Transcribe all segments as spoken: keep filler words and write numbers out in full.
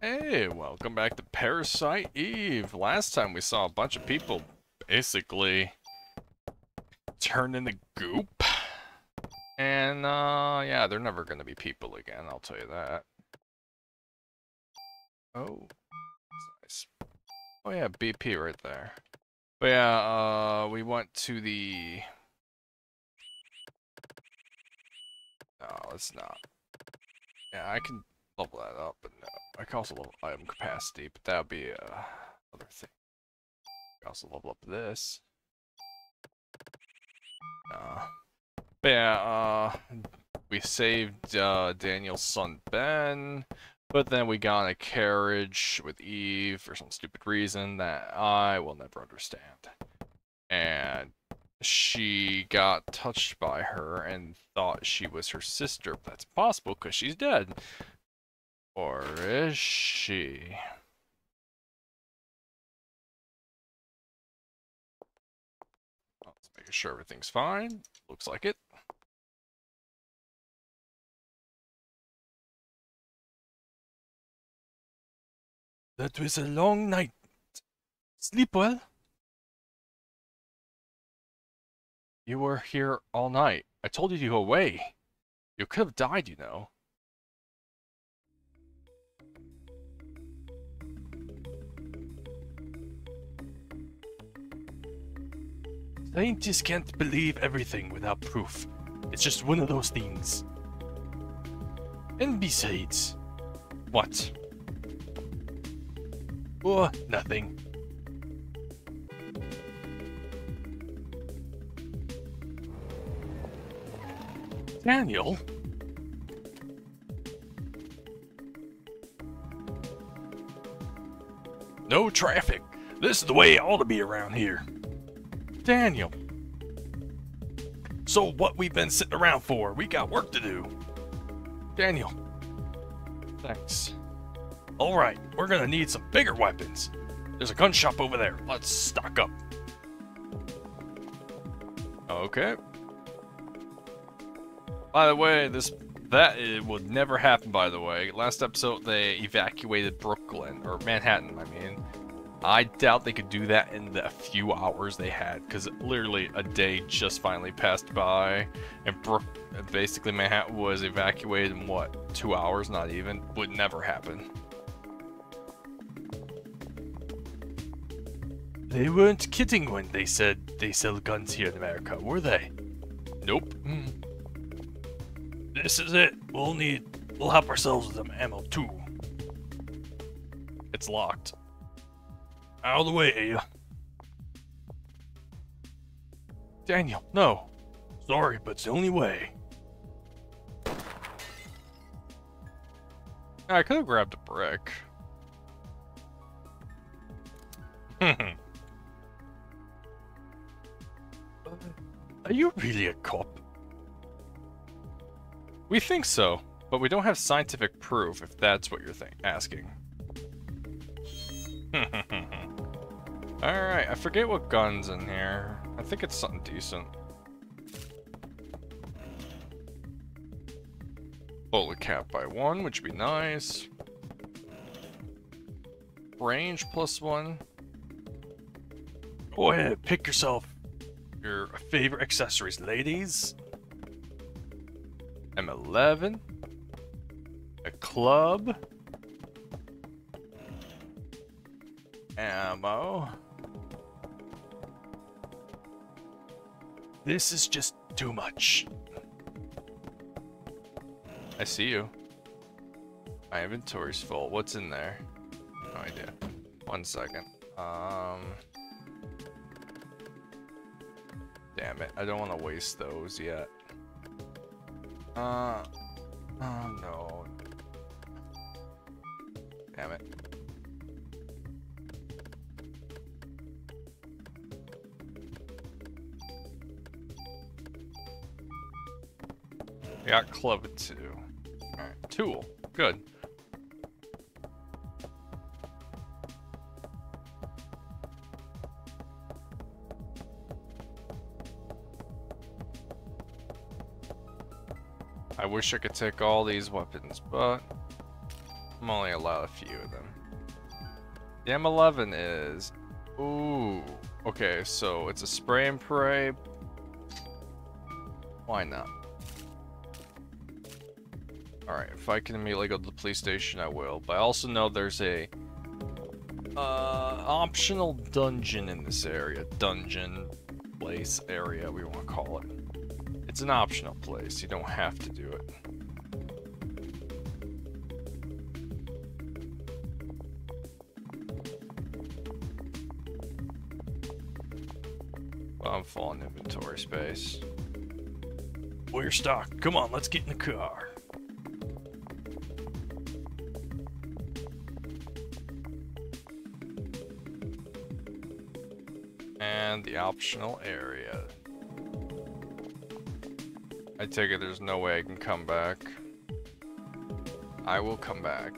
Hey, welcome back to Parasite Eve. Last time we saw a bunch of people basically turn into goop. And, uh, yeah, they're never gonna be people again, I'll tell you that. Oh, that's nice. Oh yeah, B P right there. But yeah, uh, we went to the... No, it's not. Yeah, I can level that up, but no. I can also level item capacity, but that would be uh, another thing. I can also level up this. Uh, but yeah, uh, we saved uh, Daniel's son, Ben, but then we got in a carriage with Eve for some stupid reason that I will never understand. And she got touched by her and thought she was her sister, but that's possible because she's dead. Or is she? Let's make sure everything's fine. Looks like it. That was a long night. Sleep well. You were here all night. I told you to go away. You could have died, you know. Scientists can't believe everything without proof. It's just one of those things. And besides... What? Or nothing. Daniel? No traffic. This is the way it ought to be around here. Daniel. So what we've been sitting around for? We got work to do. Daniel. Thanks. Alright, we're gonna need some bigger weapons. There's a gun shop over there. Let's stock up. Okay. By the way, this that it would never happen, by the way. Last episode they evacuated Brooklyn, or Manhattan, I mean. I doubt they could do that in the few hours they had, because literally a day just finally passed by, and Brook basically Manhattan was evacuated in, what, two hours? Not even. Would never happen. They weren't kidding when they said they sell guns here in America, were they? Nope. Mm. This is it. We'll need... We'll help ourselves with some ammo, too. It's locked. Out of the way, Aya. Daniel, no. Sorry, but it's the only way. I could have grabbed a brick. Are you really a cop? We think so, but we don't have scientific proof if that's what you're asking. Alright, I forget what gun's in here. I think it's something decent. Bullet cap by one, which would be nice. Range plus one. Go ahead, pick yourself your favorite accessories, ladies. M eleven. A club. Ammo. This is just too much. I see you. My inventory's full. What's in there? No idea. One second. Um. Damn it. I don't want to waste those yet. Uh. Oh no. Damn it. I got club two. Alright, tool. Good. I wish I could take all these weapons, but... I'm only allowed a few of them. The M eleven is... Ooh. Okay, so it's a spray and pray. Why not? Alright, if I can immediately go to the police station, I will. But I also know there's a... Uh, optional dungeon in this area. Dungeon, place, area, we want to call it. It's an optional place. You don't have to do it. Well, I'm full in inventory space. Well, you're stuck. Come on, let's get in the car. And the optional area. I take it there's no way I can come back. I will come back.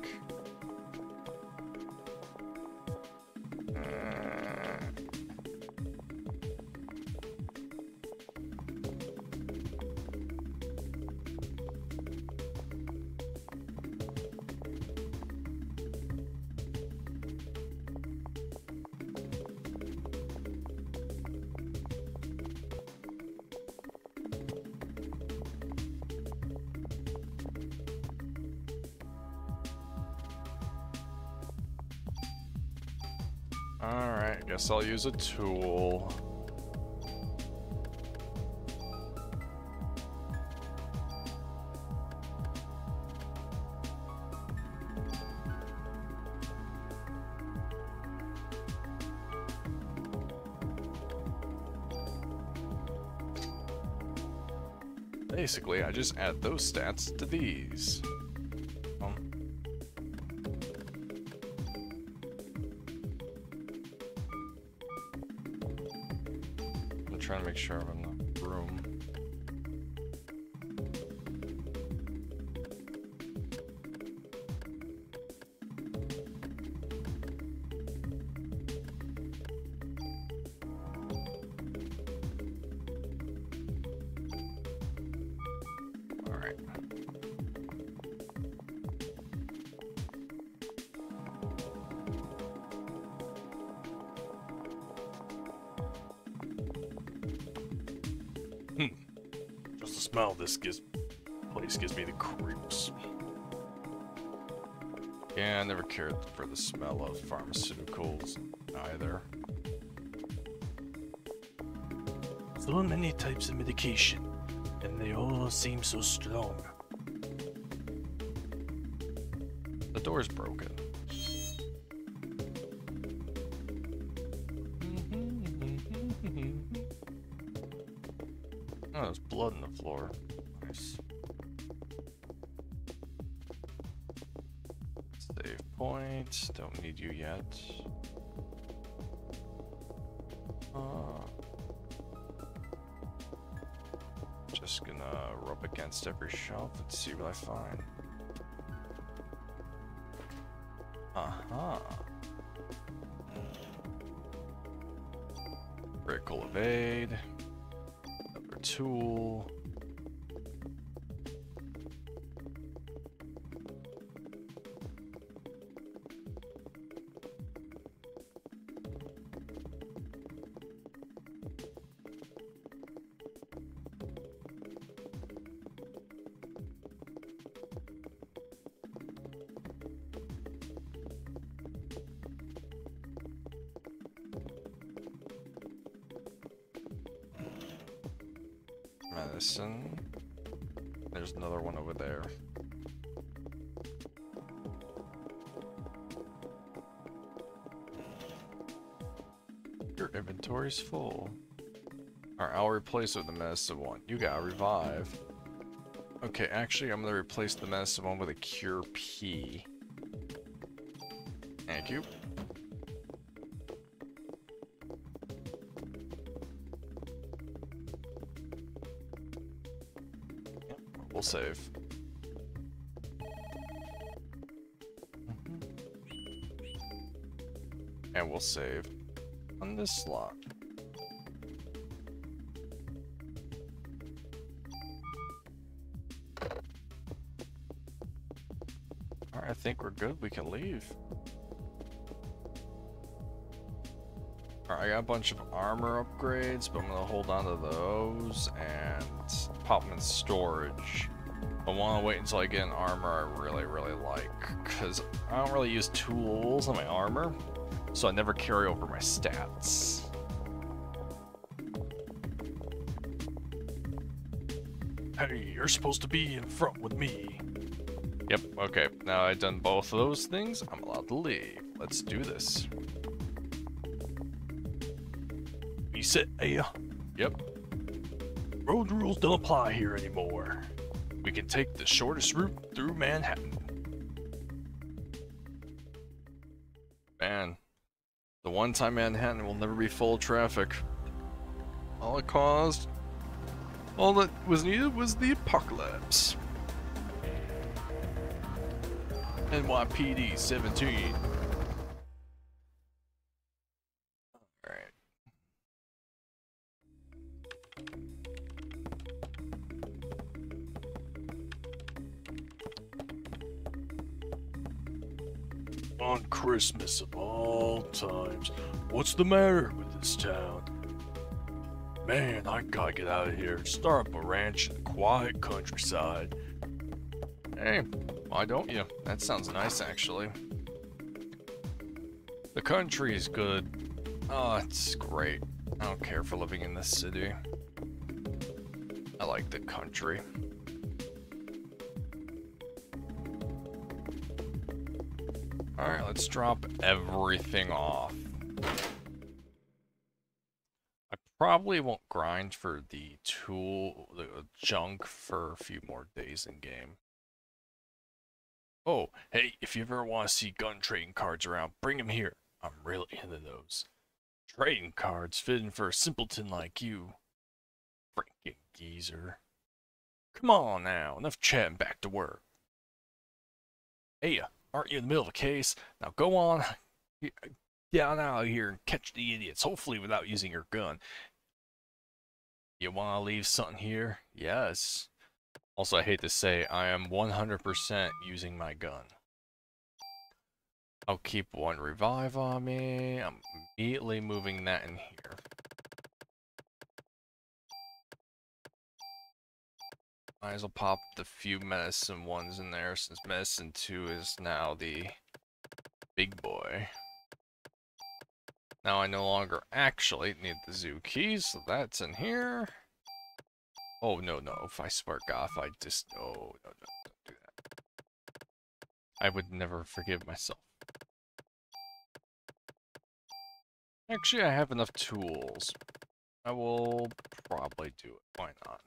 Guess I'll use a tool. Basically, I just add those stats to these. Trying to make sure I'm in the room. All right. Well, this gives, place gives me the creeps. Yeah, I never cared for the smell of pharmaceuticals either. So many types of medication, and they all seem so strong. The door's broken. Oh, there's blood in the floor. Nice. Save point. Don't need you yet. Uh, just gonna rub against every shelf and see what I find. Uh-huh. Critical evade. Tool. Medicine. There's another one over there. Your inventory's full. Alright, I'll replace it with the medicine one. You gotta revive. Okay, actually, I'm gonna replace the medicine one with a cure P. Thank you. We'll save. And we'll save on this slot. Alright. I think we're good. We can leave. Alright, I got a bunch of armor upgrades, but I'm going to hold on to those and pop them in storage. I want to wait until I get an armor I really, really like, because I don't really use tools on my armor, so I never carry over my stats. Hey, you're supposed to be in front with me. Yep, okay. Now I've done both of those things. I'm allowed to leave. Let's do this. Be set, Aya. Yep. Road rules don't apply here anymore. We can take the shortest route through Manhattan. Man. The one time Manhattan will never be full of traffic. All it caused... All that was needed was the apocalypse. N Y P D seventeen. Alright. On Christmas of all times, what's the matter with this town? Man, I gotta get out of here. Start up a ranch in the quiet countryside. Hey, why don't you? That sounds nice, actually. The country is good. Oh, it's great. I don't care for living in this city. I like the country. Alright, let's drop everything off. Probably won't grind for the tool, the junk for a few more days in game. Oh, hey, if you ever want to see gun trading cards around, bring them here. I'm really into those. Trading cards fitting for a simpleton like you. Freaking geezer. Come on now, enough chatting, back to work. Hey, aren't you in the middle of a case? Now go on. Get on out of here and catch the idiots, hopefully without using your gun. You want to leave something here? Yes. Also, I hate to say, I am one hundred percent using my gun. I'll keep one revive on me. I'm immediately moving that in here. Might as well pop the few medicine ones in there, since medicine two is now the big boy. Now I no longer actually need the zoo keys, so that's in here. Oh, no, no. If I spark off, I just... Oh, no, no, don't do that. I would never forgive myself. Actually, I have enough tools. I will probably do it. Why not?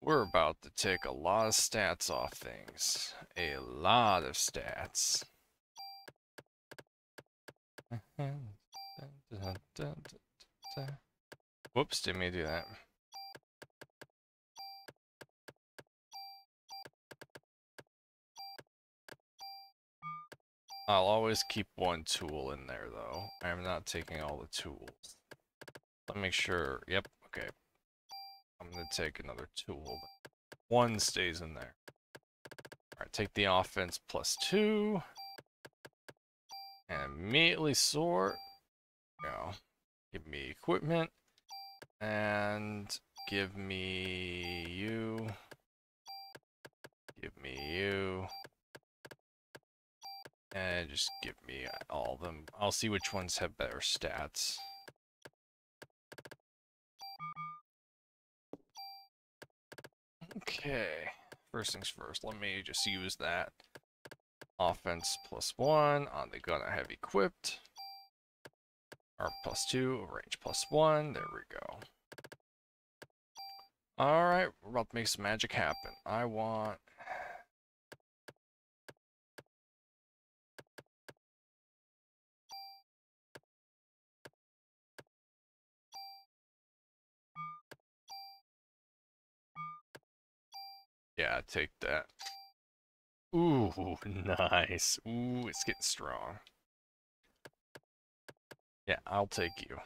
We're about to take a lot of stats off things. A lot of stats. Whoops, didn't mean to do that. I'll always keep one tool in there, though. I am not taking all the tools. Let me make sure. Yep, okay. I'm going to take another tool. One stays in there. Alright, take the offense plus two. And immediately sort, you know, give me equipment, and give me you, give me you, and just give me all of them. I'll see which ones have better stats. Okay, first things first, let me just use that. Offense plus one on the gun I have equipped. Arm plus two, range plus one. There we go. Alright, we're about to make some magic happen. I want... Yeah, take that. Ooh, nice. Ooh, it's getting strong. Yeah, I'll take you.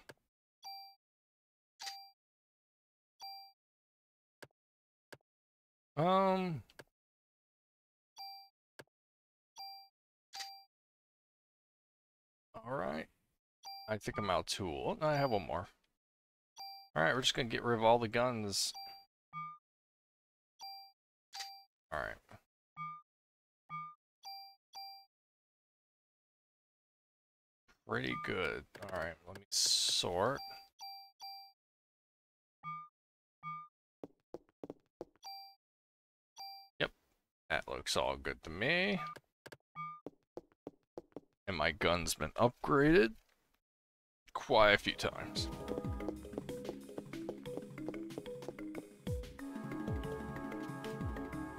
Um, All right. I think I'm out too. Oh, no, I have one more. All right, we're just gonna get rid of all the guns. All right. Pretty good. All right, let me sort. Yep, that looks all good to me. And my gun's been upgraded quite a few times.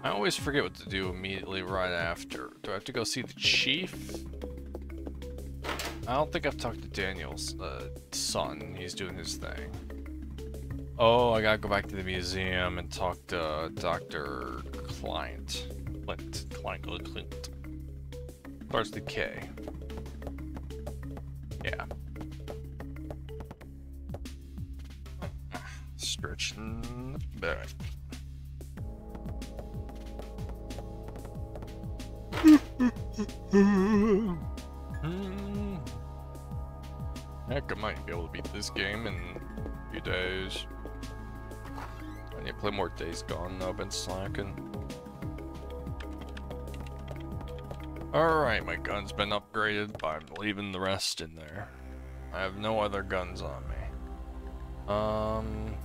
I always forget what to do immediately right after. Do I have to go see the chief? I don't think I've talked to Daniel's uh, son. He's doing his thing. Oh, I gotta go back to the museum and talk to Doctor Client. Clint. Client. Clint. Starts with K. Yeah. Stretching back. Heck, I might be able to beat this game in a few days. I need to play more Days Gone though, I've been slacking. Alright, my gun's been upgraded, but I'm leaving the rest in there. I have no other guns on me. Um...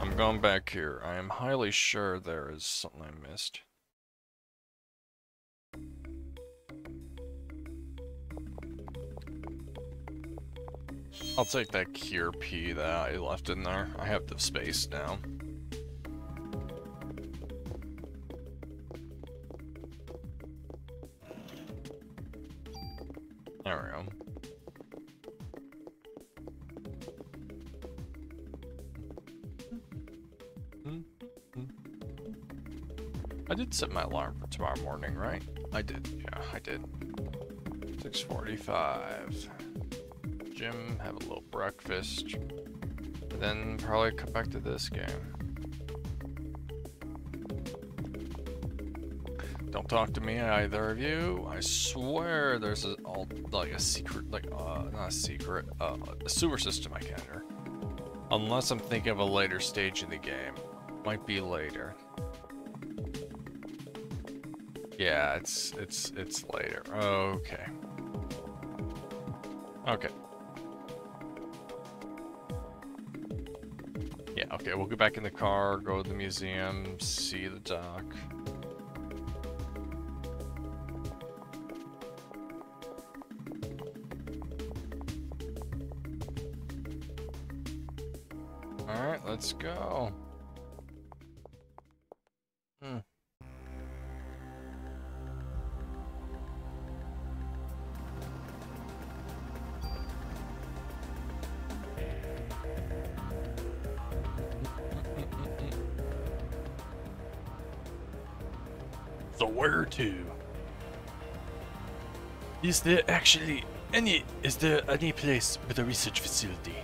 I'm going back here. I am highly sure there is something I missed. I'll take that cure P that I left in there. I have the space now. There we go. I did set my alarm for tomorrow morning, right? I did, yeah, I did. six forty-five. Gym, have a little breakfast. And then probably come back to this game. Don't talk to me, either of you. I swear there's a, all, like a secret, like, uh, not a secret, uh, a sewer system I can enter. Unless I'm thinking of a later stage in the game. Might be later. Yeah, it's it's it's later. Okay. Okay. Yeah, okay, we'll get back in the car, go to the museum, see the doc. Alright, let's go. Is there actually any, is there any place with a research facility?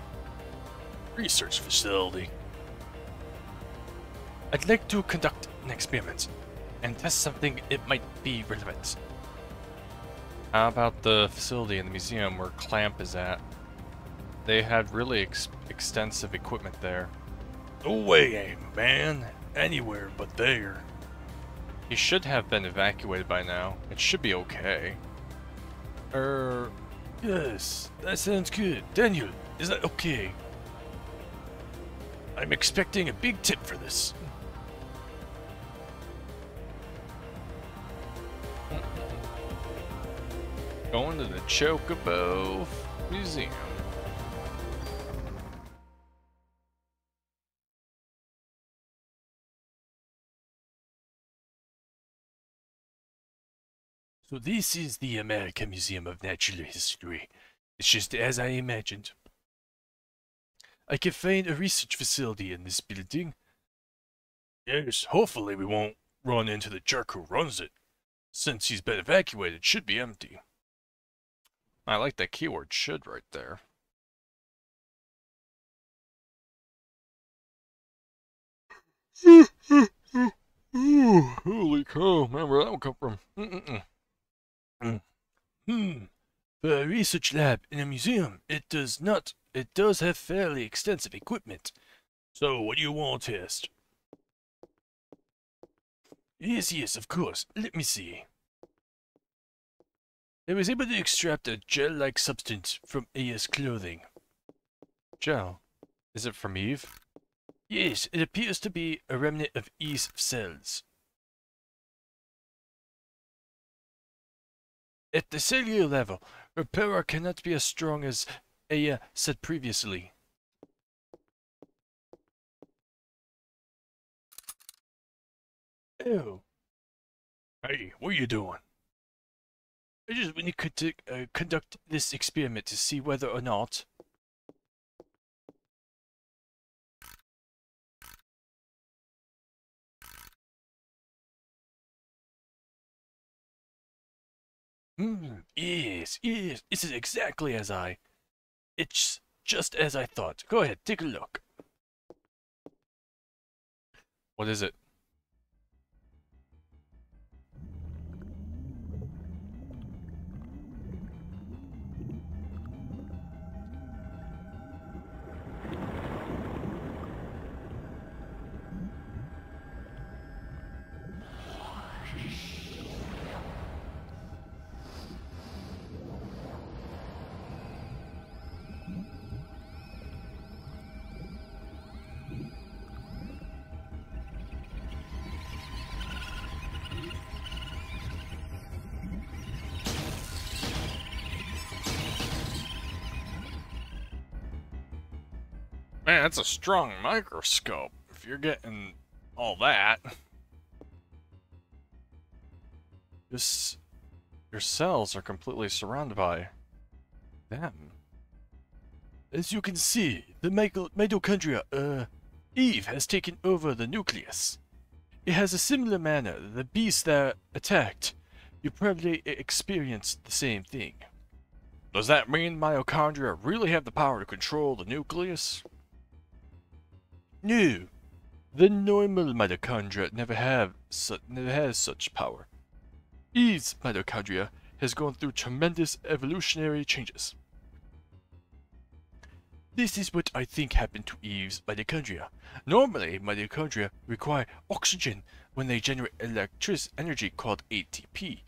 Research facility? I'd like to conduct an experiment and test something it might be relevant. How about the facility in the museum where Klamp is at? They had really ex extensive equipment there. No way, man. Anywhere but there. He should have been evacuated by now. It should be okay. Er, yes, that sounds good. Daniel, is that okay? I'm expecting a big tip for this. Going to the Chocobo Museum. So this is the American Museum of Natural History. It's just as I imagined. I can find a research facility in this building. Yes, hopefully we won't run into the jerk who runs it. Since he's been evacuated, it should be empty. I like that keyword should right there. Ooh, holy Oh, man, where that one come from? Mm-mm-mm. Mm. Hmm. For a research lab in a museum, it does not. It does have fairly extensive equipment. So, what do you want, test? Yes, yes, of course. Let me see. I was able to extract a gel-like substance from Aya's clothing. Gel? Is it from Eve? Yes, it appears to be a remnant of Eve's cells. At the cellular level, her power cannot be as strong as Aya said previously. Oh. Hey, what are you doing? I just want to uh, conduct this experiment to see whether or not... Hmm, yes, yes, this is exactly as I... It's just as I thought. Go ahead, take a look. What is it? Man, that's a strong microscope, if you're getting all that. This, your cells are completely surrounded by them. As you can see, the mitochondria, uh, Eve has taken over the nucleus. It has a similar manner, the beast that attacked. You probably experienced the same thing. Does that mean mitochondria really have the power to control the nucleus? No, the normal mitochondria never have su never has such power. Eve's mitochondria has gone through tremendous evolutionary changes. This is what I think happened to Eve's mitochondria. Normally, mitochondria require oxygen when they generate electric energy called A T P.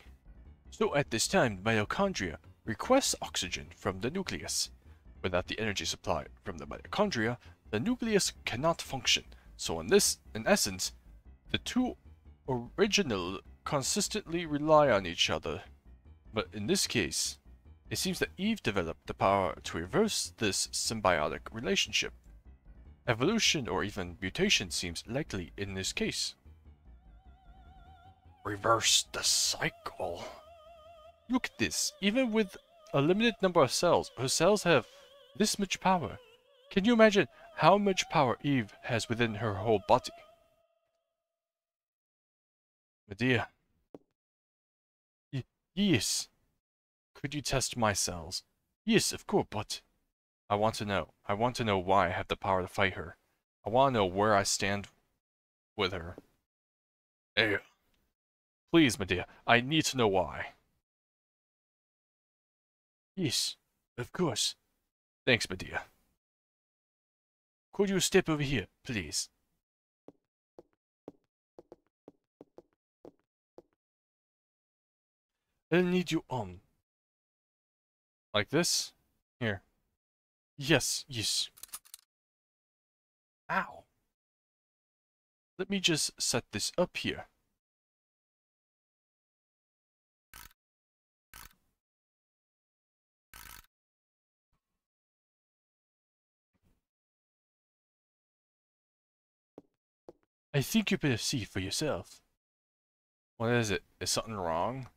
So at this time, mitochondria requests oxygen from the nucleus. Without the energy supply from the mitochondria, the nucleus cannot function, so in this, in essence, the two original consistently rely on each other. But in this case, it seems that Eve developed the power to reverse this symbiotic relationship. Evolution or even mutation seems likely in this case. Reverse the cycle. Look at this, even with a limited number of cells, her cells have this much power. Can you imagine how much power Eve has within her whole body? Medea. Y yes. Could you test my cells? Yes, of course, but... I want to know. I want to know why I have the power to fight her. I want to know where I stand with her. Hey. Please, Medea. I need to know why. Yes, of course. Thanks, Medea. Could you step over here, please? I'll need you on. Like this? Here. Yes, yes. Ow. Let me just set this up here. I think you better see for yourself. What is it? Is something wrong?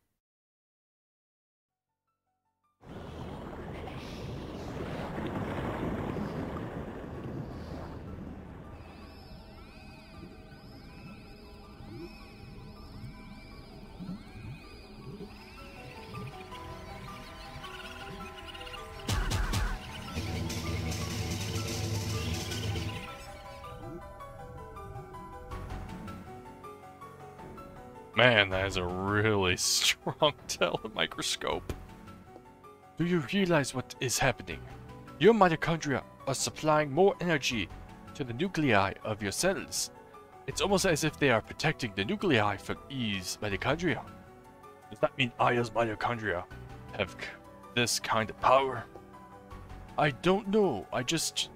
Man, that is a really strong telemicroscope. Do you realize what is happening? Your mitochondria are supplying more energy to the nuclei of your cells. It's almost as if they are protecting the nuclei from E's mitochondria. Does that mean Aya's mitochondria have this kind of power? I don't know, I just...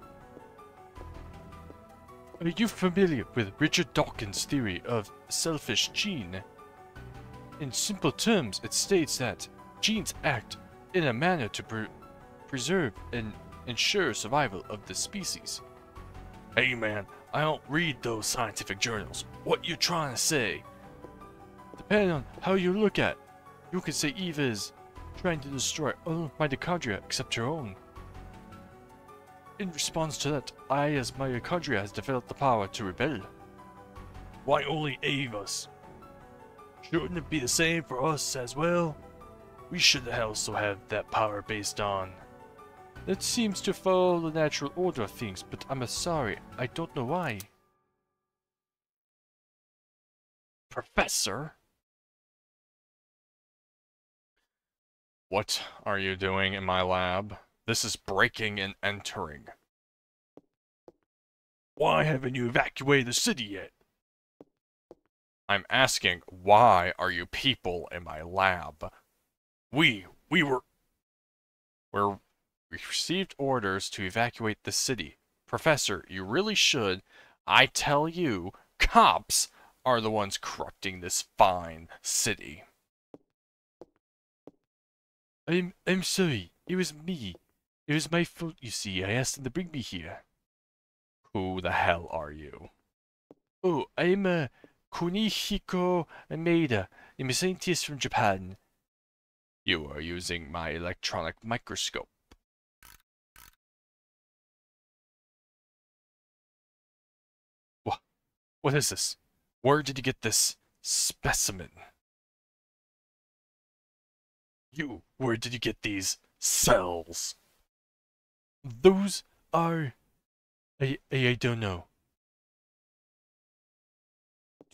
Are you familiar with Richard Dawkins' theory of selfish gene? In simple terms, it states that genes act in a manner to pre preserve and ensure survival of the species. Hey man, I don't read those scientific journals. What you trying to say? Depending on how you look at it, you could say Eve is trying to destroy all mitochondria except her own. In response to that, Aya's mitochondria has developed the power to rebel. Why only Ava's? Shouldn't it be the same for us as well? We should also have that power based on... That seems to follow the natural order of things, but I'm sorry, I don't know why. Professor? What are you doing in my lab? This is breaking and entering. Why haven't you evacuated the city yet? I'm asking, why are you people in my lab? We, we were... We're, we received orders to evacuate the city. Professor, you really should. I tell you, cops are the ones corrupting this fine city. I'm, I'm sorry, it was me. It was my fault, you see. I asked them to bring me here. Who the hell are you? Oh, I'm uh, Kunihiko Ameida. I'm a scientist from Japan. You are using my electronic microscope. What? What is this? Where did you get this specimen? You, where did you get these cells? Those are... I, I, I don't know.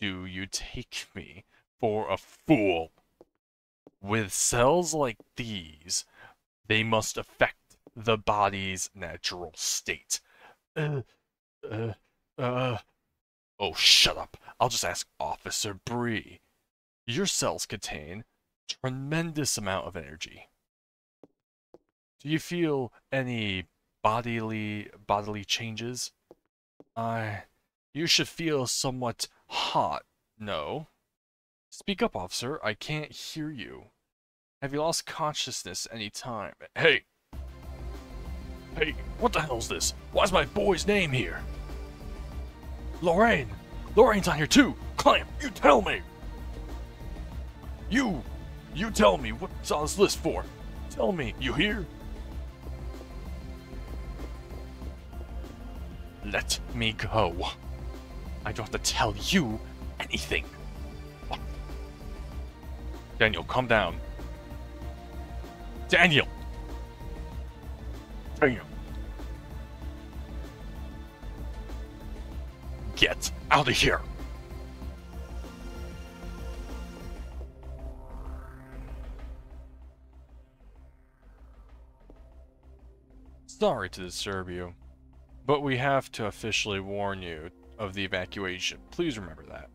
Do you take me for a fool? With cells like these, they must affect the body's natural state. Uh, uh, uh... Oh, shut up. I'll just ask Officer Bree. Your cells contain tremendous amount of energy. Do you feel any... bodily bodily changes? I uh, you should feel somewhat hot. No, speak up, officer. I can't hear you. Have you lost consciousness any time? Hey, hey, what the hell's this? Why's my boy's name here? Lorraine, Lorraine's on here too. Klamp, you tell me. You, you tell me what's on this list for. Tell me, you hear? Let me go. I don't have to tell you anything. What? Daniel, calm down. Daniel! Daniel. Get out of here. Sorry to disturb you, but we have to officially warn you of the evacuation. Please remember that.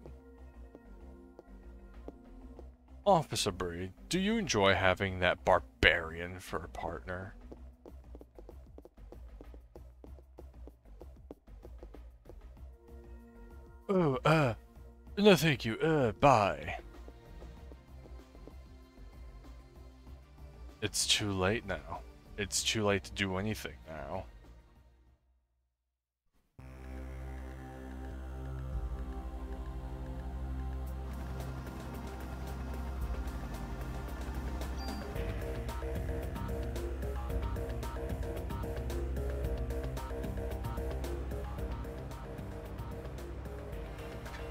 Officer Bree, do you enjoy having that barbarian for a partner? Oh, uh, no thank you, uh, bye. It's too late now. It's too late to do anything now.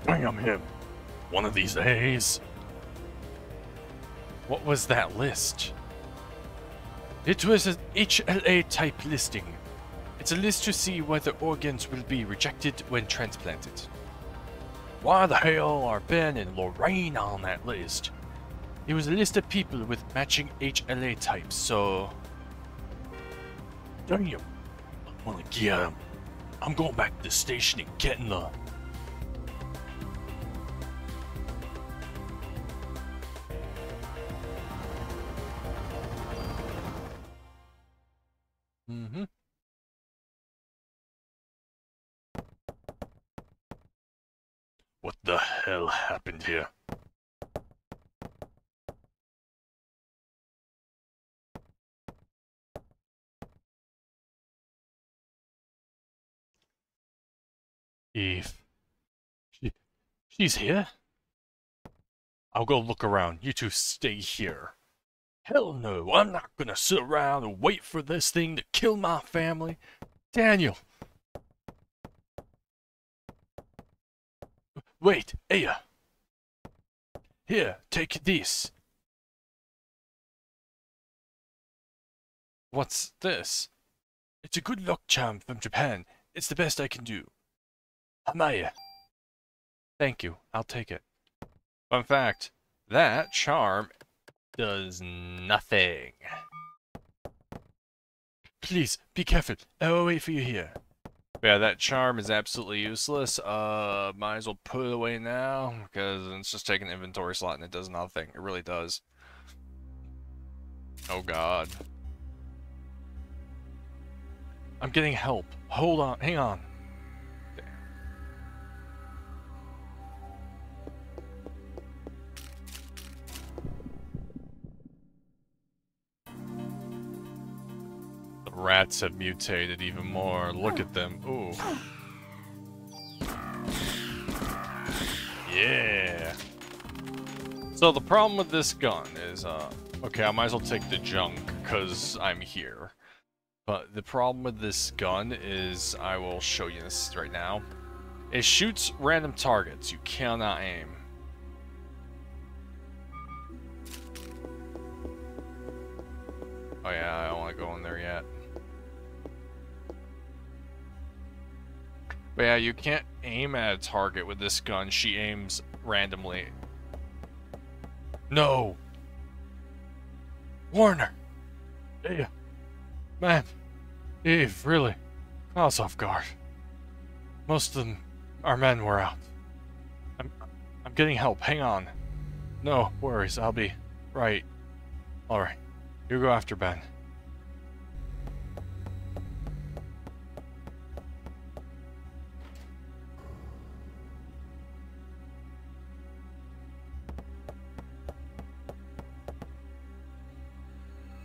Damn him. One of these days. What was that list? It was an H L A type listing. It's a list to see whether organs will be rejected when transplanted. Why the hell are Ben and Lorraine on that list? It was a list of people with matching H L A types, so... Darn you. I wanna get them. I'm going back to the station and getting them. Mm-hmm. What the hell happened here? Eve. She, she's here? I'll go look around. You two stay here. Hell no, I'm not gonna sit around and wait for this thing to kill my family. Daniel! Wait, Aya! Here, take this. What's this? It's a good luck charm from Japan. It's the best I can do. Amaya. Thank you. I'll take it. Fun fact, that charm does nothing. Please, be careful. I will wait for you here. Yeah, that charm is absolutely useless. Uh, might as well put it away now, because it's just taking an inventory slot and it does nothing. It really does. Oh god. I'm getting help. Hold on. Hang on. Rats have mutated even more. Look at them. Ooh. Yeah. So the problem with this gun is, uh, okay, I might as well take the junk because I'm here. But the problem with this gun is, I will show you this right now. It shoots random targets. You cannot aim. Oh yeah, I don't want to go in there yet. But yeah, you can't aim at a target with this gun. She aims randomly. No! Warner! Yeah. Man. Eve, really. Caught us off guard. Most of them, our men were out. I'm, I'm getting help. Hang on. No worries. I'll be right. Alright. You go after Ben.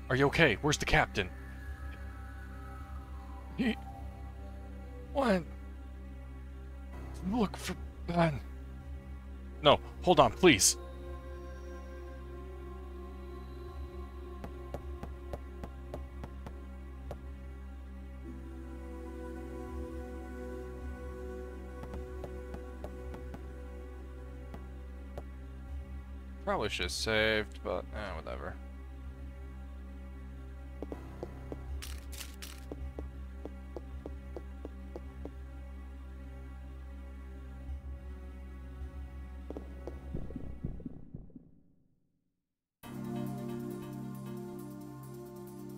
Are you okay? Where's the captain? He... What? Look for Ben. No, hold on, please. Probably should have saved, but eh, whatever.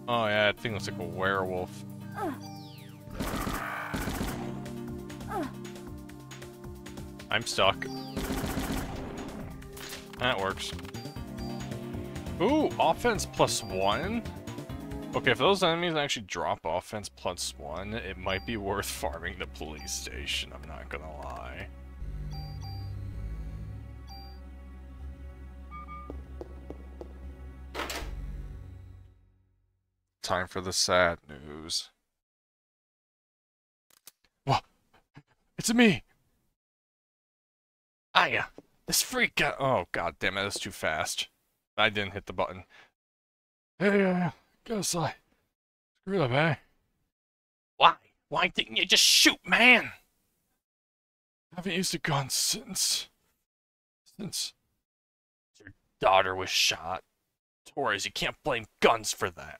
Oh yeah, that thing looks like a werewolf. Uh. Uh. I'm stuck. That works. Ooh, offense plus one? Okay, if those enemies actually drop offense plus one, it might be worth farming the police station, I'm not gonna lie. Time for the sad news. What? It's me! Aya! This freak got- oh god damn it, that's too fast. I didn't hit the button. Hey, uh, go slide. Screw that, man. Why? Why didn't you just shoot, man? I haven't used a gun since... Since... your daughter was shot. Torres, you can't blame guns for that.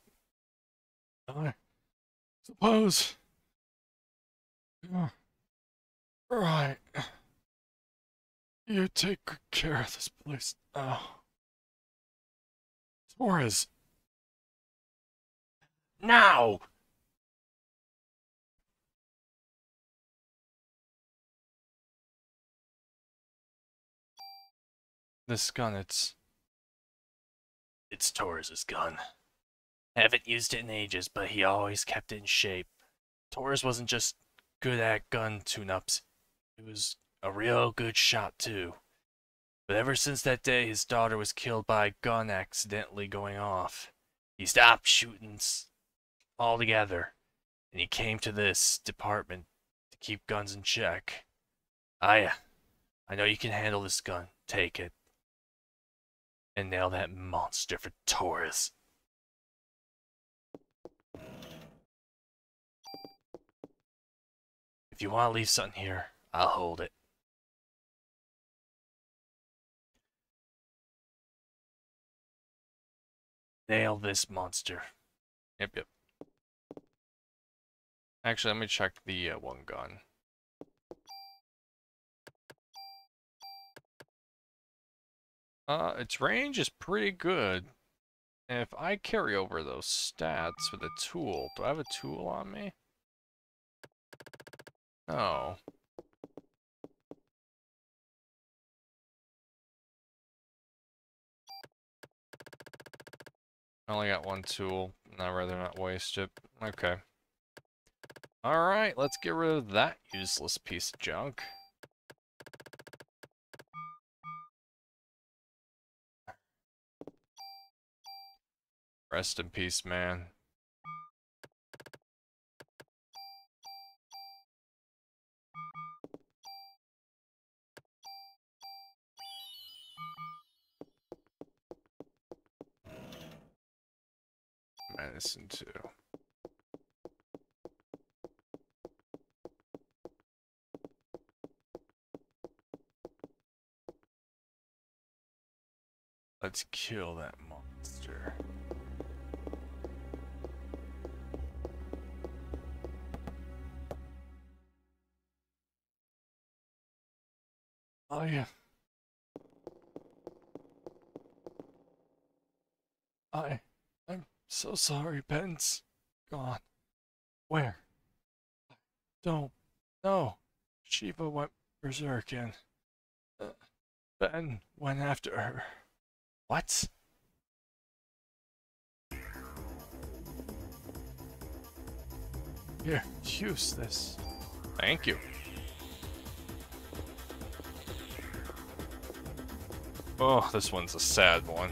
I suppose. Yeah. Right. You take good care of this place now. Torres. Now! This gun, it's... It's Torres' gun. Haven't used it in ages, but he always kept it in shape. Torres wasn't just good at gun tune-ups. He was a real good shot, too. But ever since that day his daughter was killed by a gun accidentally going off, he stopped shooting altogether, and he came to this department to keep guns in check. Aya, I know you can handle this gun. Take it. And nail that monster for Torres. If you want to leave something here, I'll hold it. Nail this monster. Yep, yep. Actually, let me check the uh, one gun. Uh, its range is pretty good. And if I carry over those stats with a tool, do I have a tool on me? No. I only got one tool, and I'd rather not waste it. Okay. Alright, let's get rid of that useless piece of junk. Rest in peace, man. Medicine, too. Let's kill that monster. Oh, yeah. I... I'm so sorry, Ben's gone. Where? I don't know. Shiva went berserk and... Uh, Ben went after her. What? Here, use this. Thank you. Oh, this one's a sad one.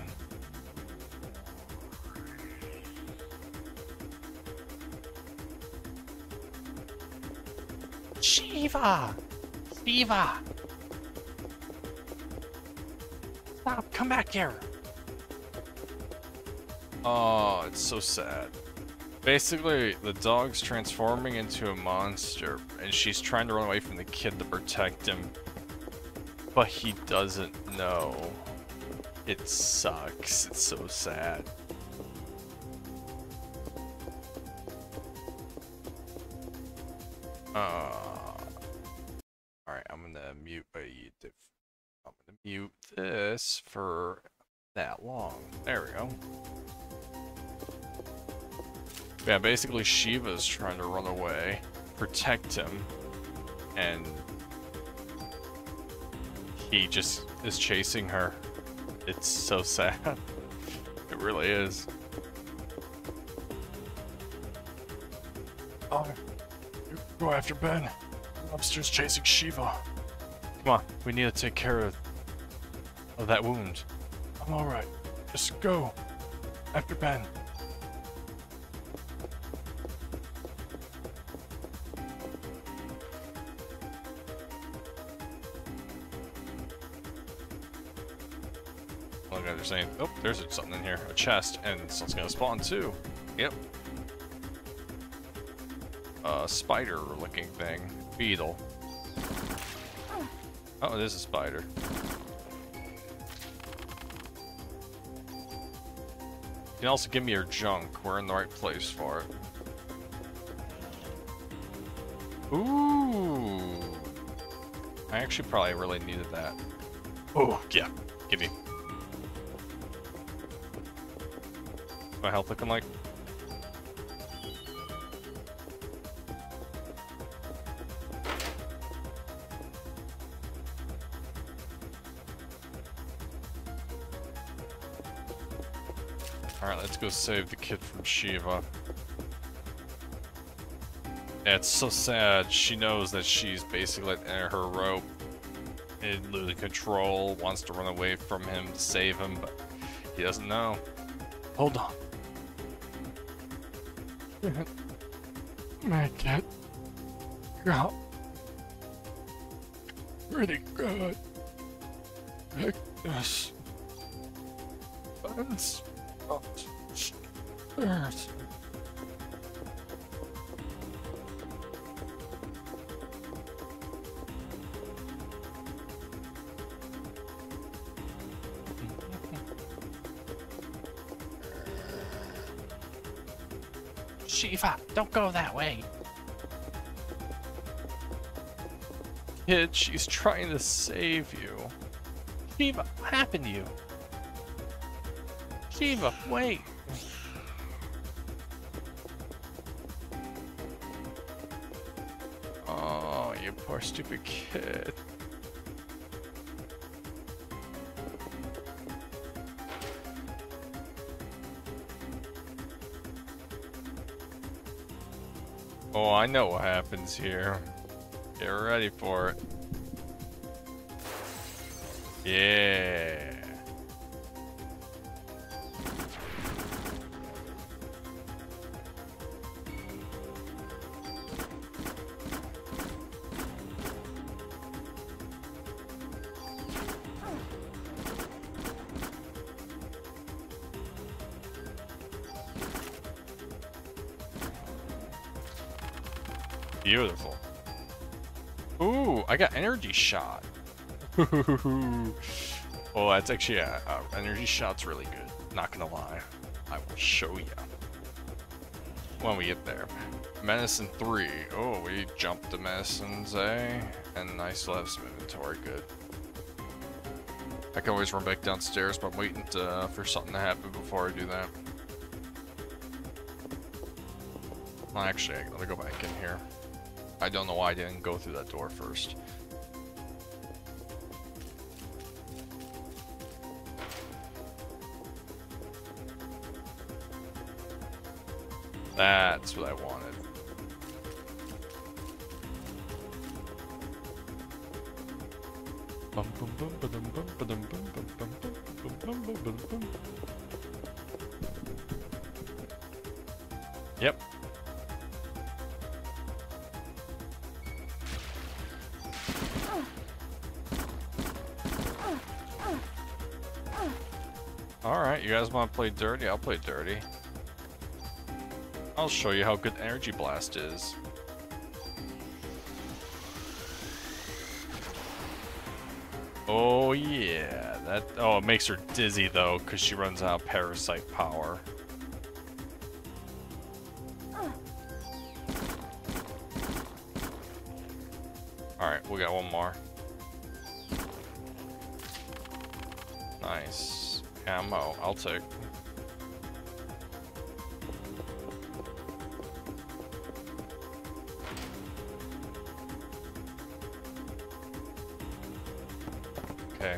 Shiva! Shiva! Stop, come back here! Oh, it's so sad. Basically, the dog's transforming into a monster, and she's trying to run away from the kid to protect him. But he doesn't know. It sucks. It's so sad. Uh, Alright, I'm gonna mute uh, I'm gonna mute this for that long. There we go. Yeah, basically Shiva's trying to run away, protect him, and he just is chasing her. It's so sad. It really is. Oh, you go after Ben. Lobster's chasing Shiva. Come on, we need to take care of, of that wound. I'm alright. Just go after Ben. Saying, oh, there's something in here, a chest, and something's gonna spawn too. Yep. A spider-looking thing, beetle. Oh, it is a spider. You can also give me your junk. We're in the right place for it. Ooh! I actually probably really needed that. Oh, yeah. Give me. What's my health looking like? Alright, let's go save the kid from Shiva. Yeah, it's so sad. She knows that she's basically at her rope and losing control, wants to run away from him to save him, but he doesn't know. Hold on. I can't figure out pretty good. Yes. That's upstairs. Shiva, don't go that way. Kid, she's trying to save you. Shiva, what happened to you? Shiva, wait. Oh, you poor stupid kid. Oh, I know what happens here. Get ready for it. Yeah. Beautiful. Ooh, I got energy shot. Oh, that's actually yeah, uh, energy shot's really good. Not gonna lie, I will show you when we get there. Medicine three. Oh, we jumped the medicines, eh? And nice left inventory, good. I can always run back downstairs, but I'm waiting to, uh, for something to happen before I do that. Well, actually, let me go back in here. I don't know why I didn't go through that door first. That's what I wanted. Bum, bum, bum, ba-dum, bum, ba-dum, bum, bum, bum, bum, bum, bum, bum, bum. Yep. Alright, you guys want to play dirty? I'll play dirty. I'll show you how good Energy Blast is. Oh yeah, that. Oh, it makes her dizzy though, because she runs out of Parasite power. Alright, we got one more. Nice. Ammo, I'll take. Okay.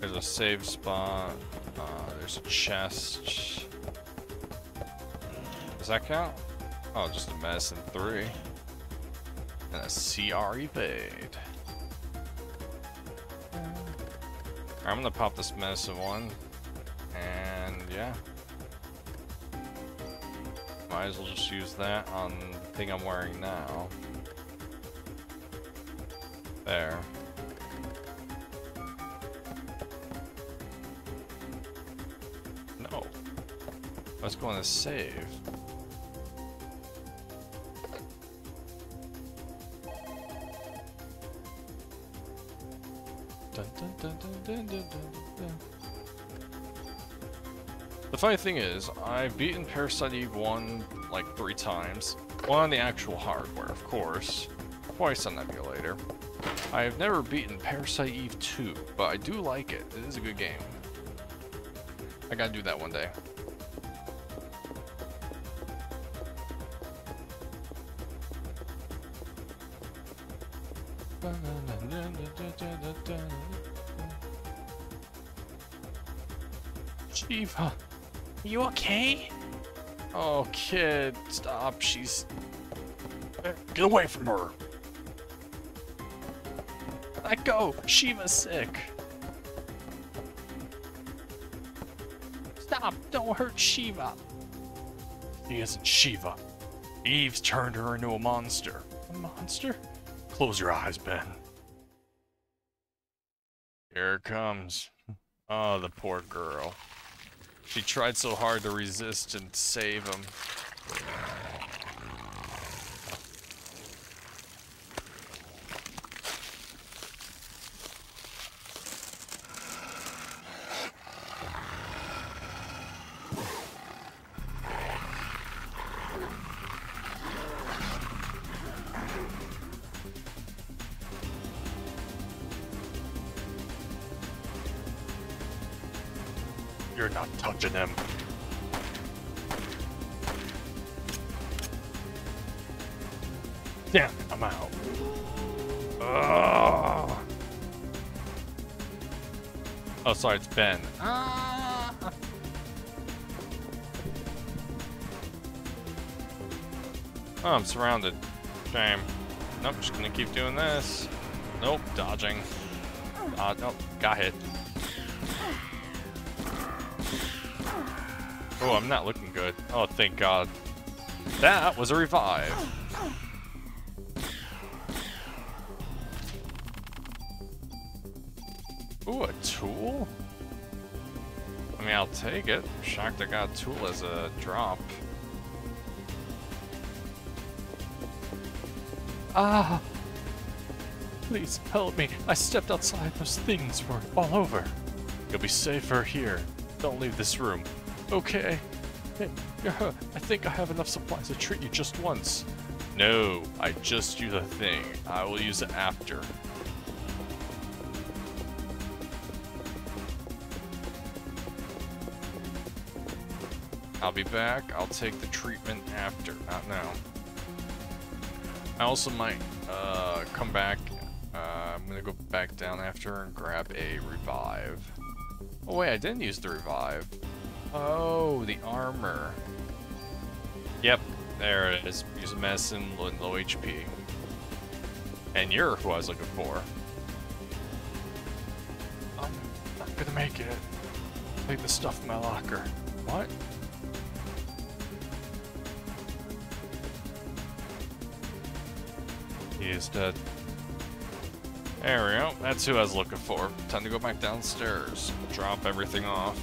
There's a save spot. Uh, there's a chest. Does that count? Oh, just a medicine three. And a C R evade. I'm gonna pop this medicine one. And yeah, might as well just use that on the thing I'm wearing now. There. No. Let's go on the save. Dun, dun, dun, dun, dun, dun, dun. The funny thing is, I've beaten Parasite Eve one like three times. One on the actual hardware, of course. Twice on Emulator. I have never beaten Parasite Eve two, but I do like it. It is a good game. I gotta do that one day. Shiva, you okay? Oh, kid, stop. She's... Get away from her. Let go. Shiva's sick. Stop. Don't hurt Shiva. She isn't Shiva. Eve's turned her into a monster. A monster? Close your eyes, Ben. Here it comes. Oh, the poor girl. She tried so hard to resist and save him. You're not touching him. Damn, I'm out. Ugh. Oh, sorry, it's Ben. Ah. Oh, I'm surrounded. Shame. Nope, just gonna keep doing this. Nope, dodging. Uh, nope, got hit. Oh, I'm not looking good. Oh, thank God. That was a revive. Ooh, a tool? I mean, I'll take it. Shocked I got a tool as a drop. Ah! Please help me. I stepped outside. Those things were all over. You'll be safer here. Don't leave this room. Okay. Hey, I think I have enough supplies to treat you just once. No, I just use a thing. I will use it after. I'll be back. I'll take the treatment after. Not now. I also might uh, come back. Uh, I'm going to go back down after and grab a revive. Oh wait, I didn't use the revive. Oh, the armor. Yep, there it is. Use medicine, low, low H P. And you're who I was looking for. I'm not gonna make it. Take the stuff in my locker. What? He is dead. There we go. That's who I was looking for. Time to go back downstairs. Drop everything off.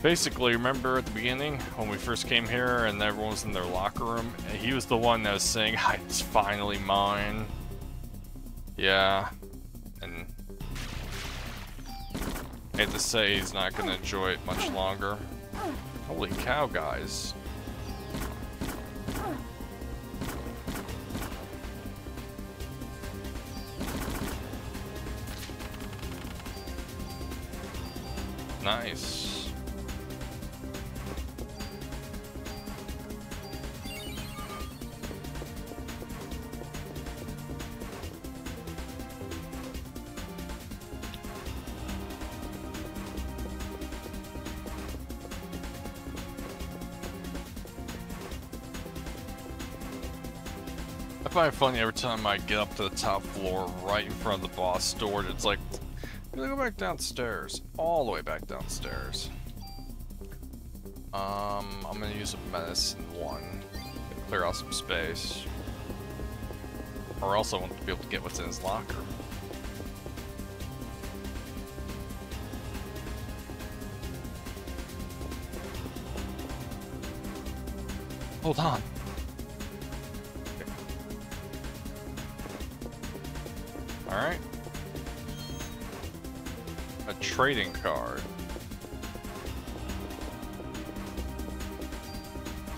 Basically, remember at the beginning when we first came here and everyone was in their locker room? He was the one that was saying, it's finally mine. Yeah. And I hate to say he's not going to enjoy it much longer. Holy cow, guys. Nice. I find it funny every time I get up to the top floor right in front of the boss door, it's like, I'm gonna go back downstairs. All the way back downstairs. Um, I'm gonna use a medicine one to clear out some space. Or else I want to be able to get what's in his locker. Hold on. Alright. A trading card.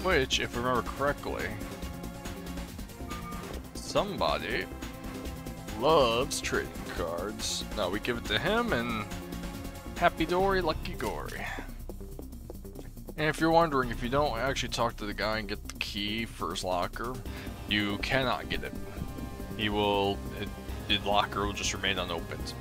Which, if I remember correctly, somebody loves trading cards. Now we give it to him and happy dory, lucky gory. And if you're wondering, if you don't actually talk to the guy and get the key for his locker, you cannot get it. He will, it, the locker will just remain unopened.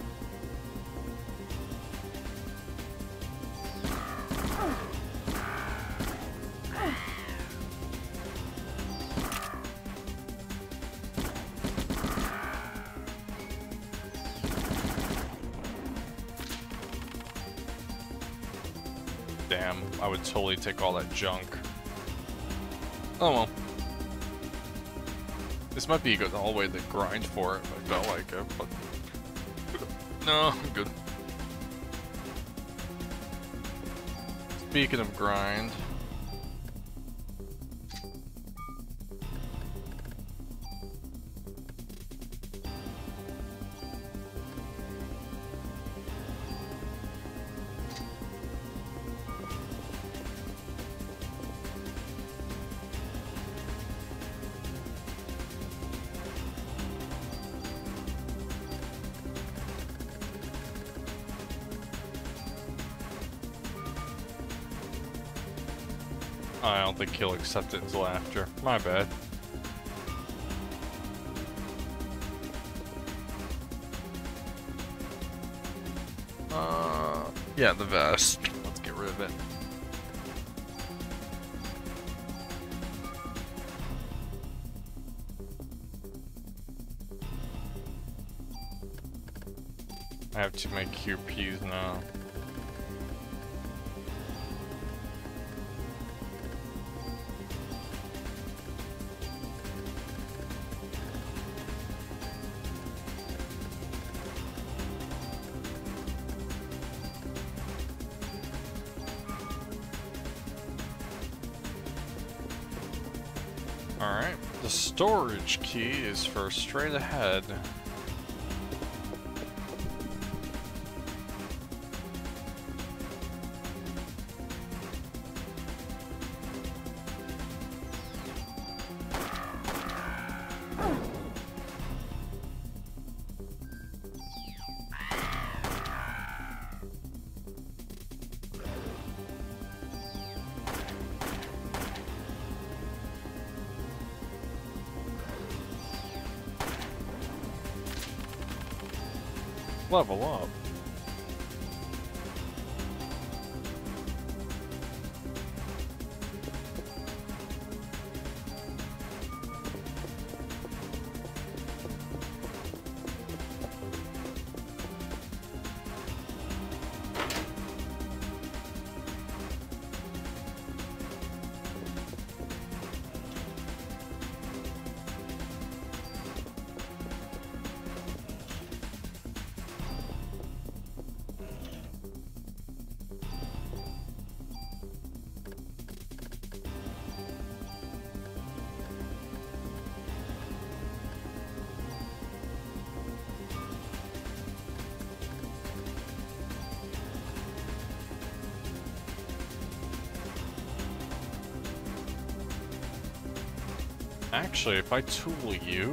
I would totally take all that junk. Oh well. This might be a good hallway to grind for it. I don't like it, but no, I'm good. Speaking of grind, I don't think he'll accept it until after. My bad. Uh, yeah, the vest. Let's get rid of it. I have too many Q Ps now. Storage key is for straight ahead. Level up. Actually, if I tool you,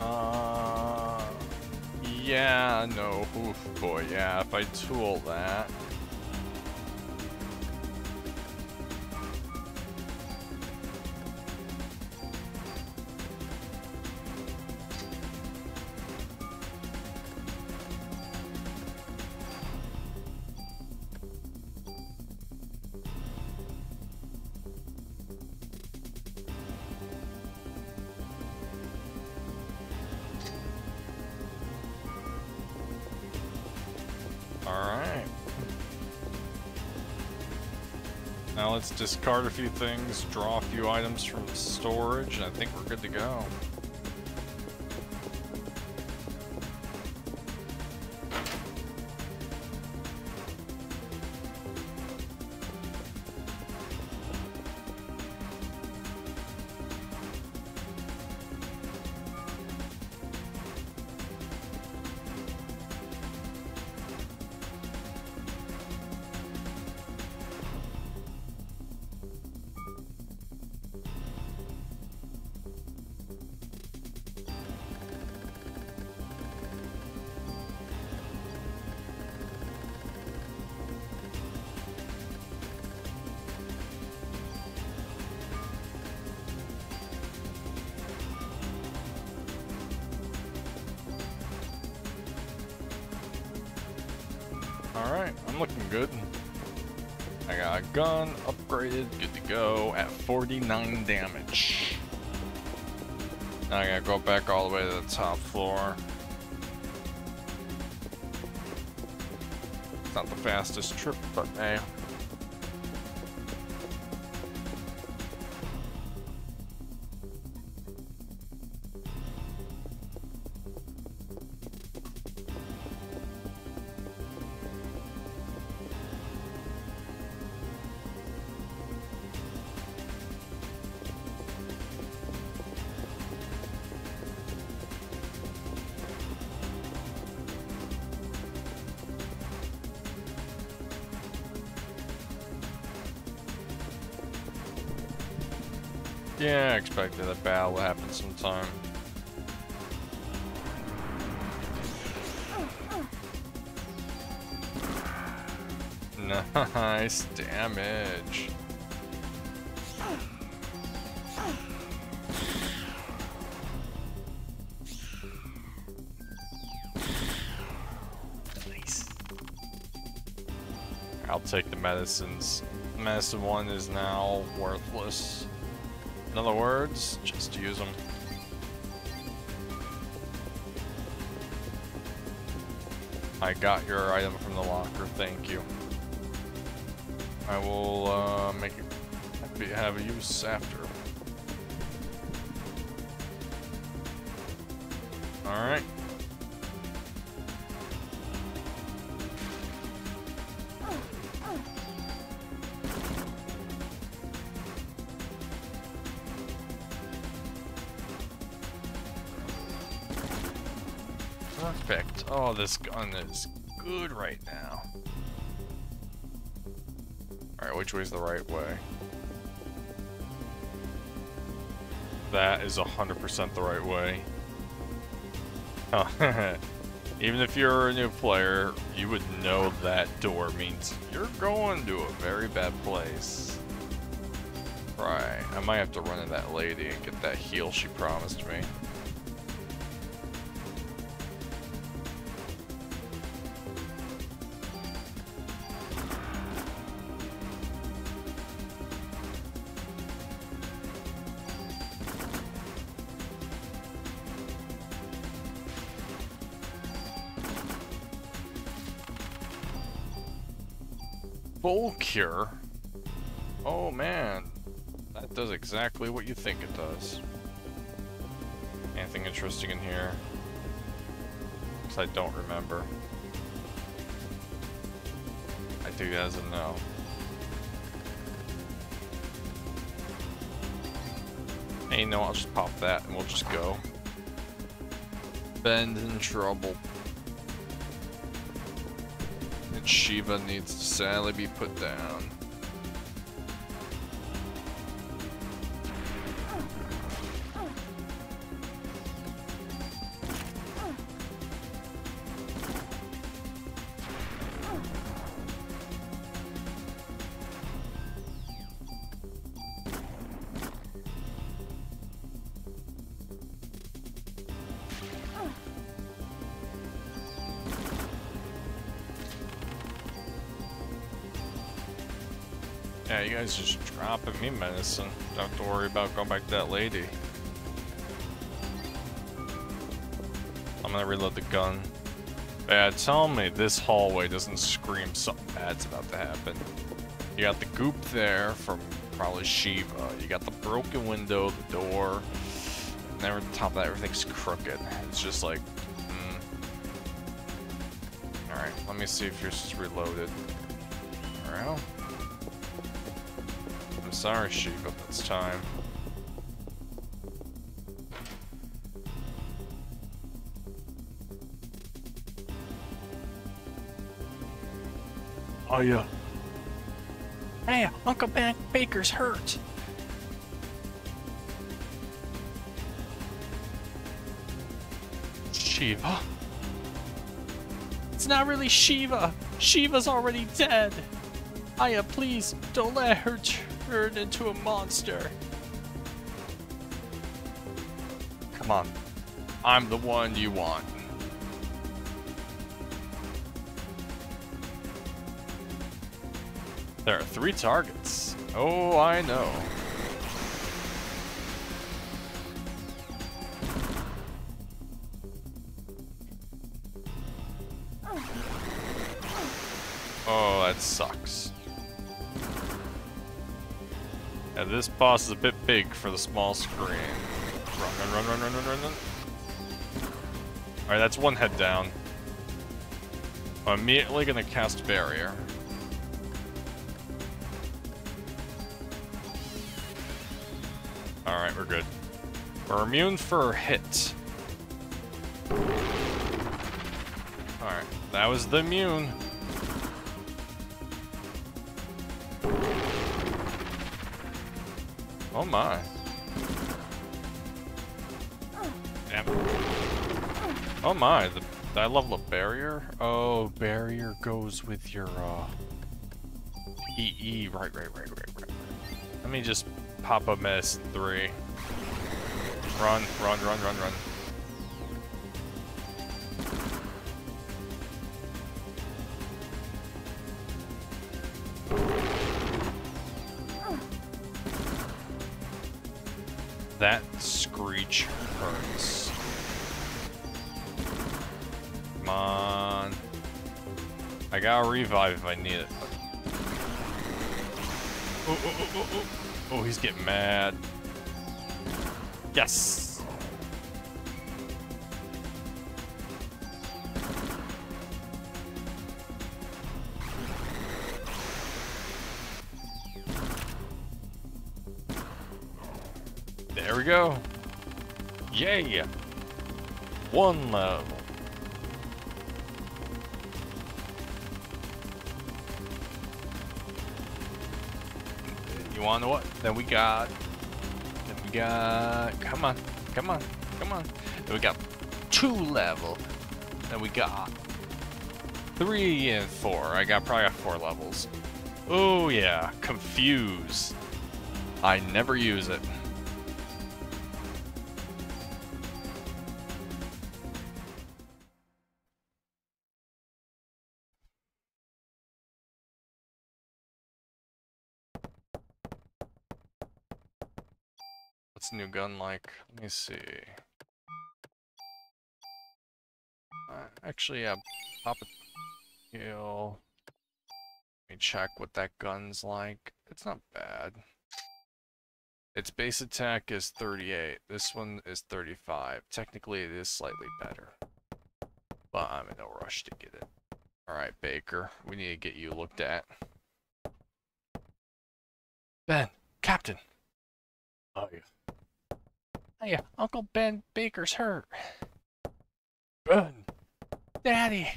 uh, yeah, no, oof, boy, yeah, if I tool that, let's discard a few things, draw a few items from storage, and I think we're good to go. Alright, I'm looking good. I got a gun, upgraded, good to go, at forty-nine damage. Now I gotta go back all the way to the top floor. It's not the fastest trip, but hey. Yeah, I expected that battle would happen sometime. Nice damage. Nice. I'll take the medicines. Medicine one is now worthless. In other words, just use them. I got your item from the locker, thank you. I will uh, make it have a use after. Alright. Perfect. Oh, this gun is good right now. Alright, which way's the right way? That is one hundred percent the right way. Oh, even if you're a new player, you would know that door means you're going to a very bad place. Right, I might have to run to that lady and get that heal she promised me. Full cure? Oh man, that does exactly what you think it does. Anything interesting in here? Because I don't remember. I think that is a no. Hey, you know, I'll just pop that and we'll just go. Ben's in trouble. Shiva needs to sadly be put down. Yeah, you guys just dropping me medicine. Don't have to worry about going back to that lady. I'm gonna reload the gun. Yeah, tell me this hallway doesn't scream something bad's about to happen. You got the goop there from probably Shiva. You got the broken window, the door. And over the top of that, everything's crooked. It's just like, mm. Alright, let me see if yours is reloaded. Alright. Sorry, Shiva, but it's time. Oh, yeah. Hey, Uncle Ben Baker's hurt. Shiva? It's not really Shiva. Shiva's already dead. Aya, please, don't let her turn into a monster. Come on. I'm the one you want. There are three targets. Oh, I know. Oh, that sucks. And yeah, this boss is a bit big for the small screen. Run, run, run, run, run, run, run. Alright, that's one head down. I'm immediately gonna cast barrier. Alright, we're good. We're immune for hit. Alright, that was the immune. Oh my. Damn. Oh my, the, that level of barrier? Oh, barrier goes with your, uh... E E, right, right, right, right, right. Let me just pop a mess three. Run, run, run, run, run. That screech hurts. Come on. I gotta revive if I need it. Oh, oh, oh, oh, oh. Oh, he's getting mad. Yes! There we go. Yeah. One level. You wanna know what? Then we got. Then we got. Come on. Come on. Come on. Then we got two level. Then we got three and four. I got probably got four levels. Oh yeah. Confuse. I never use it. New gun, like, let me see. Uh, actually, yeah, pop a kill. Let me check what that gun's like. It's not bad. Its base attack is thirty-eight. This one is thirty-five. Technically, it is slightly better, but I'm in no rush to get it. All right, Baker, we need to get you looked at. Ben, Captain. Oh yeah. Oh yeah, Uncle Ben Baker's hurt. Ben! Daddy!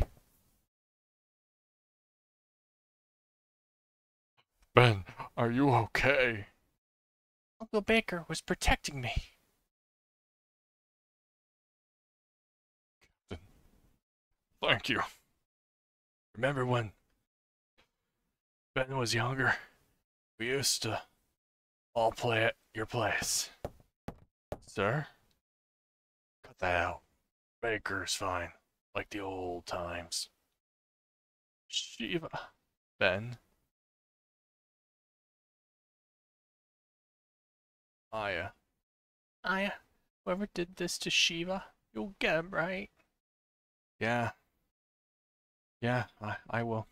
Ben, are you okay? Uncle Baker was protecting me. Captain, thank you. Remember when Ben was younger? We used to all play at your place. Sir? Cut that out. Baker's fine. Like the old times. Shiva. Ben. Aya. Aya, whoever did this to Shiva, you'll get him, right? Yeah. Yeah, I, I will.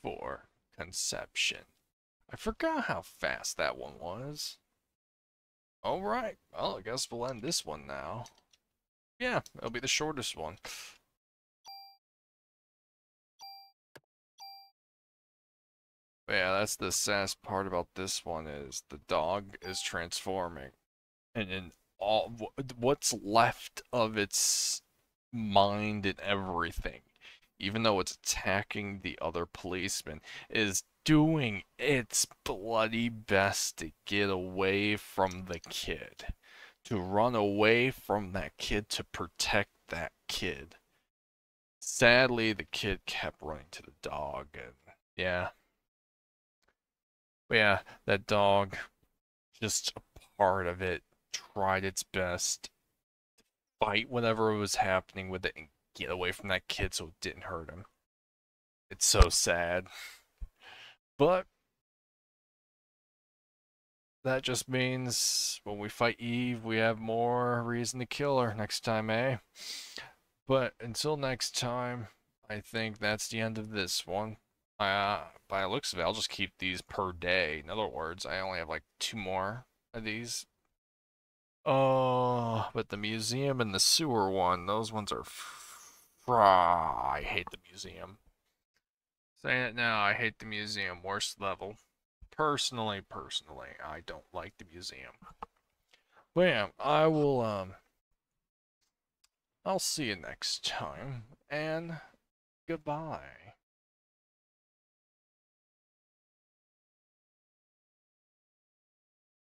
Four conception. I forgot how fast that one was. Alright, well, I guess we'll end this one now. Yeah, it'll be the shortest one. But yeah, that's the saddest part about this one is the dog is transforming. And in all what's left of its mind and everything, even though it's attacking the other policeman, is doing its bloody best to get away from the kid. To run away from that kid, to protect that kid. Sadly, the kid kept running to the dog, and yeah. But yeah, that dog, just a part of it, tried its best to bite whatever was happening with it and get away from that kid so it didn't hurt him. It's so sad. But that just means when we fight Eve, we have more reason to kill her next time, eh? But until next time, I think that's the end of this one. Uh, by the looks of it, I'll just keep these per day. In other words, I only have like two more of these. Oh, but the museum and the sewer one, those ones are... Fr I hate the museum. Saying it now, I hate the museum. Worst level. Personally, personally, I don't like the museum. But yeah, I will, um... I'll see you next time, and goodbye.